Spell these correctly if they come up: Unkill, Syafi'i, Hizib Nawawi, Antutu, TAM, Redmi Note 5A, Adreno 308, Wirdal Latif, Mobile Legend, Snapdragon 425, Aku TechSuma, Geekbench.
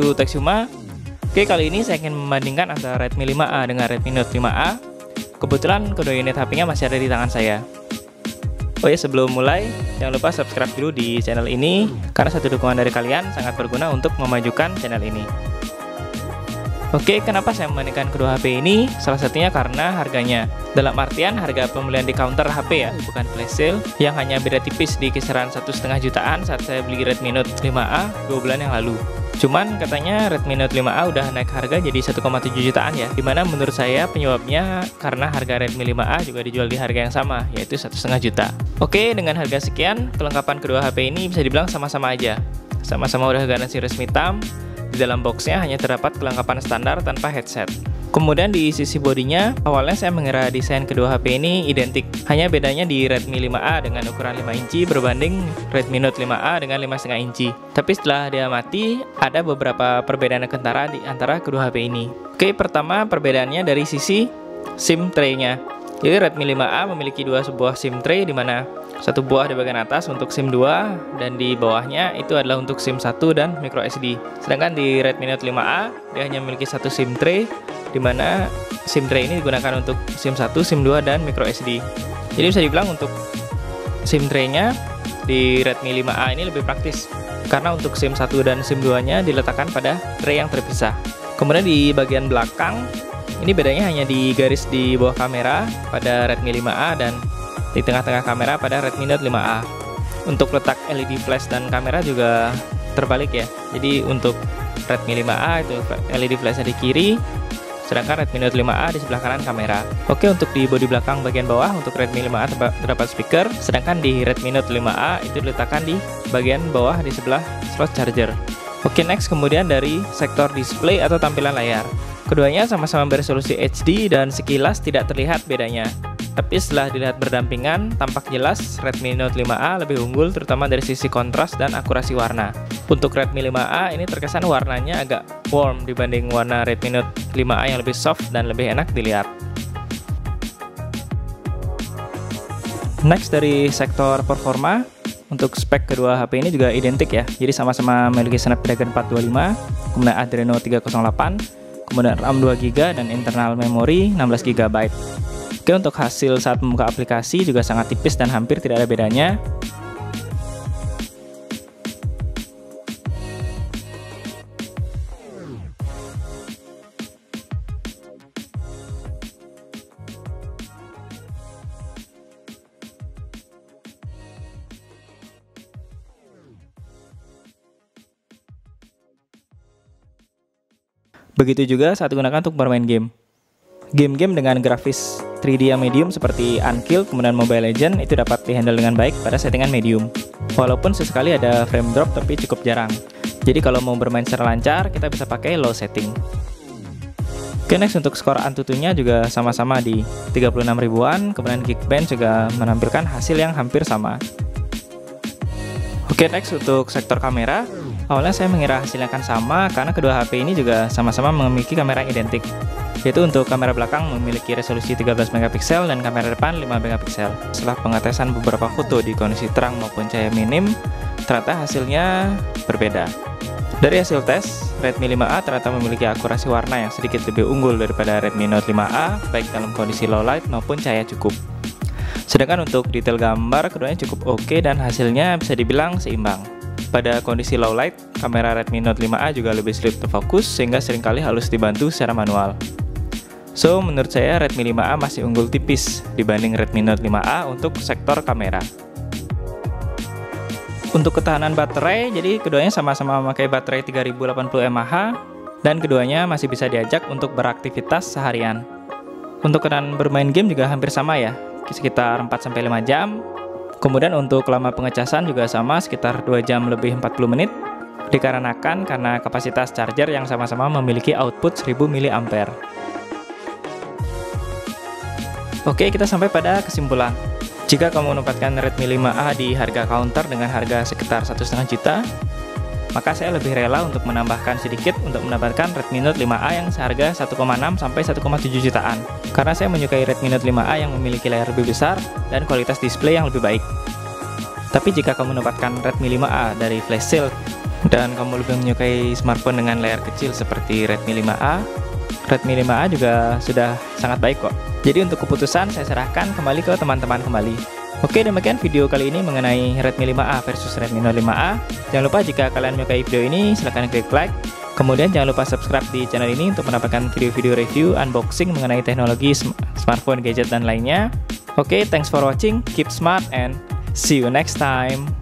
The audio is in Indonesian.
Aku TechSuma. Oke, kali ini saya ingin membandingkan antara Redmi 5A dengan Redmi Note 5A. Kebetulan kedua unit HP-nya masih ada di tangan saya. Oh ya, sebelum mulai, jangan lupa subscribe dulu di channel ini, karena satu dukungan dari kalian sangat berguna untuk memajukan channel ini. Oke, kenapa saya membandingkan kedua HP ini? Salah satunya karena harganya. Dalam artian harga pembelian di counter HP ya, bukan flash sale, yang hanya beda tipis di kisaran 1,5 jutaan saat saya beli Redmi Note 5A 2 bulan yang lalu. Cuman katanya Redmi Note 5A udah naik harga jadi 1,7 jutaan ya, dimana menurut saya penyebabnya karena harga Redmi 5A juga dijual di harga yang sama, yaitu 1,5 juta. Oke, dengan harga sekian, kelengkapan kedua HP ini bisa dibilang sama-sama aja. Sama-sama udah garansi resmi TAM. Di dalam boxnya hanya terdapat kelengkapan standar tanpa headset. Kemudian di sisi bodinya, awalnya saya mengira desain kedua HP ini identik. Hanya bedanya di Redmi 5A dengan ukuran 5 inci berbanding Redmi Note 5A dengan 5,5 inci. Tapi setelah diamati, ada beberapa perbedaan yang kentara di antara kedua HP ini. Oke, pertama perbedaannya dari sisi SIM tray-nya. Jadi Redmi 5A memiliki dua sebuah SIM tray, di mana satu buah di bagian atas untuk SIM 2 dan di bawahnya itu adalah untuk SIM 1 dan micro SD. Sedangkan di Redmi Note 5A dia hanya memiliki satu SIM tray, di mana SIM tray ini digunakan untuk SIM 1, SIM 2 dan micro SD. Jadi bisa dibilang untuk SIM tray-nya di Redmi 5A ini lebih praktis, karena untuk SIM 1 dan SIM 2-nya diletakkan pada tray yang terpisah. Kemudian di bagian belakang ini bedanya hanya di garis di bawah kamera pada Redmi 5A dan di tengah-tengah kamera pada Redmi Note 5A. Untuk letak LED flash dan kamera juga terbalik ya. Jadi untuk Redmi 5A itu LED flashnya di kiri, sedangkan Redmi Note 5A di sebelah kanan kamera. Oke, untuk di bodi belakang bagian bawah untuk Redmi 5A terdapat speaker, sedangkan di Redmi Note 5A itu diletakkan di bagian bawah di sebelah slot charger. Oke, next, kemudian dari sektor display atau tampilan layar. Keduanya sama-sama beresolusi HD dan sekilas tidak terlihat bedanya. Tapi setelah dilihat berdampingan, tampak jelas Redmi Note 5A lebih unggul terutama dari sisi kontras dan akurasi warna. Untuk Redmi 5A ini terkesan warnanya agak warm dibanding warna Redmi Note 5A yang lebih soft dan lebih enak dilihat. Next, dari sektor performa, untuk spek kedua HP ini juga identik ya. Jadi sama-sama memiliki Snapdragon 425, kemudian Adreno 308, kemudian RAM 2GB dan internal memori 16GB. Oke, untuk hasil saat membuka aplikasi juga sangat tipis dan hampir tidak ada bedanya. Begitu juga saat digunakan untuk bermain game. Game-game dengan grafis 3D yang medium seperti Unkill, kemudian Mobile Legend itu dapat dihandle dengan baik pada settingan medium. Walaupun sesekali ada frame drop tapi cukup jarang. Jadi kalau mau bermain secara lancar, kita bisa pakai low setting. Oke, next, untuk skor Antutunya juga sama-sama di 36 ribuan, kemudian Geekbench juga menampilkan hasil yang hampir sama. Oke, next, untuk sektor kamera. Awalnya saya mengira hasilnya akan sama karena kedua HP ini juga sama-sama memiliki kamera yang identik. Yaitu untuk kamera belakang memiliki resolusi 13 MP dan kamera depan 5 MP. Setelah pengetesan beberapa foto di kondisi terang maupun cahaya minim, ternyata hasilnya berbeda. Dari hasil tes, Redmi 5A ternyata memiliki akurasi warna yang sedikit lebih unggul daripada Redmi Note 5A, baik dalam kondisi low light maupun cahaya cukup. Sedangkan untuk detail gambar, keduanya cukup oke dan hasilnya bisa dibilang seimbang. Pada kondisi low light, kamera Redmi Note 5A juga lebih sulit terfokus sehingga seringkali harus dibantu secara manual. So, menurut saya Redmi 5A masih unggul tipis dibanding Redmi Note 5A untuk sektor kamera. Untuk ketahanan baterai, jadi keduanya sama-sama memakai baterai 3080 mAh dan keduanya masih bisa diajak untuk beraktivitas seharian. Untuk ketahanan bermain game juga hampir sama ya, sekitar 4-5 jam. Kemudian untuk lama pengecasan juga sama, sekitar 2 jam lebih 40 menit. Dikarenakan karena kapasitas charger yang sama-sama memiliki output 1000 mAh. Oke, kita sampai pada kesimpulan. Jika kamu menempatkan Redmi 5A di harga counter dengan harga sekitar 1,5 juta, maka saya lebih rela untuk menambahkan sedikit untuk mendapatkan Redmi Note 5A yang seharga 1,6 sampai 1,7 jutaan. Karena saya menyukai Redmi Note 5A yang memiliki layar lebih besar dan kualitas display yang lebih baik. Tapi jika kamu menempatkan Redmi 5A dari flash sale dan kamu lebih menyukai smartphone dengan layar kecil seperti Redmi 5A, Redmi 5A juga sudah sangat baik kok. Jadi untuk keputusan saya serahkan kembali ke teman-teman kembali. Oke, demikian video kali ini mengenai Redmi 5A versus Redmi Note 5A. Jangan lupa jika kalian menyukai video ini silahkan klik like. Kemudian jangan lupa subscribe di channel ini untuk mendapatkan video-video review, unboxing mengenai teknologi smartphone, gadget, dan lainnya. Oke, thanks for watching, keep smart, and see you next time.